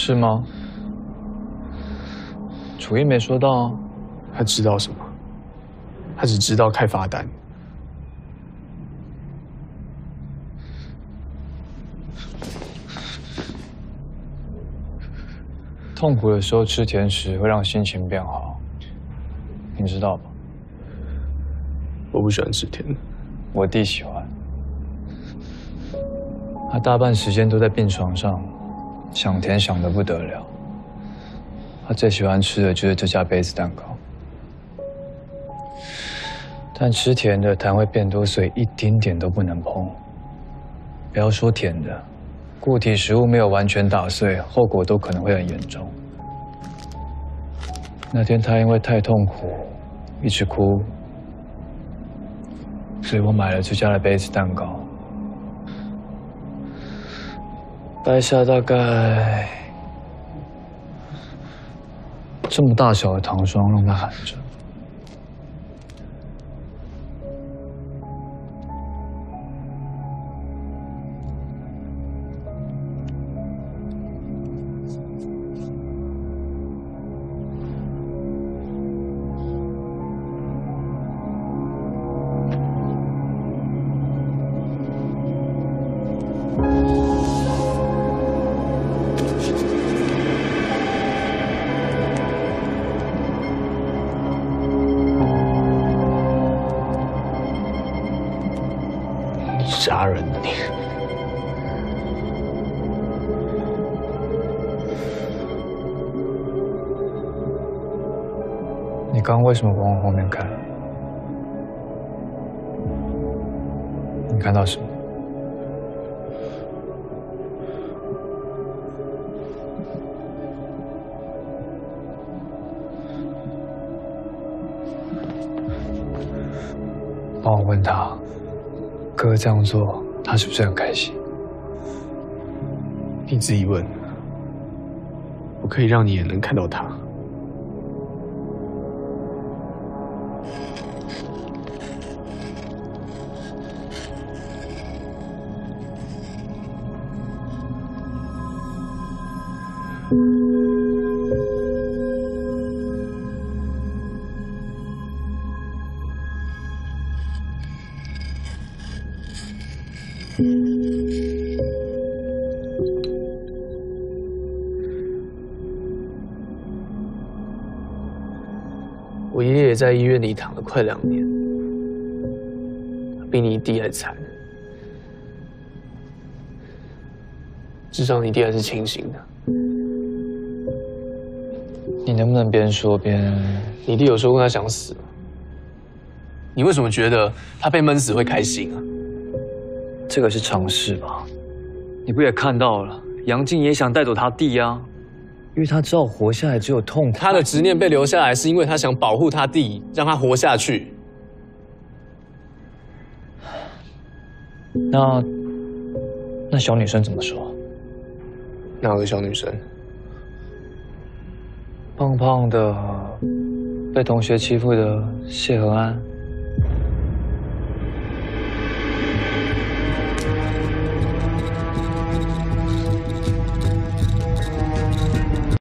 是吗？楚一没说到，他知道什么？他只知道开罚单。痛苦的时候吃甜食会让心情变好，你知道吗？我不喜欢吃甜的，我弟喜欢。 他大半时间都在病床上，想甜想得不得了。他最喜欢吃的就是这家杯子蛋糕，但吃甜的痰会变多，所以一丁点都不能碰。不要说甜的，固体食物没有完全打碎，后果都可能会很严重。那天他因为太痛苦，一直哭，所以我买了这家的杯子蛋糕。 掰下大概这么大小的糖霜，让他含着。杀人！你刚为什么往我后面看？你看到什么？帮我问他。 哥这样做，他是不是很开心？你自己问，我可以让你也能看到他。我爷爷也在医院里躺了快2年，比你弟还惨。至少你弟还是清醒的。你能不能边说边……你弟有说过他想死吗？你为什么觉得他被闷死会开心啊？ 这个是常识吧？你不也看到了，杨静也想带走他弟啊，因为他知道活下来只有痛苦。他的执念被留下来，是因为他想保护他弟，让他活下去。那小女生怎么说？哪个小女生？胖胖的，被同学欺负的谢和安。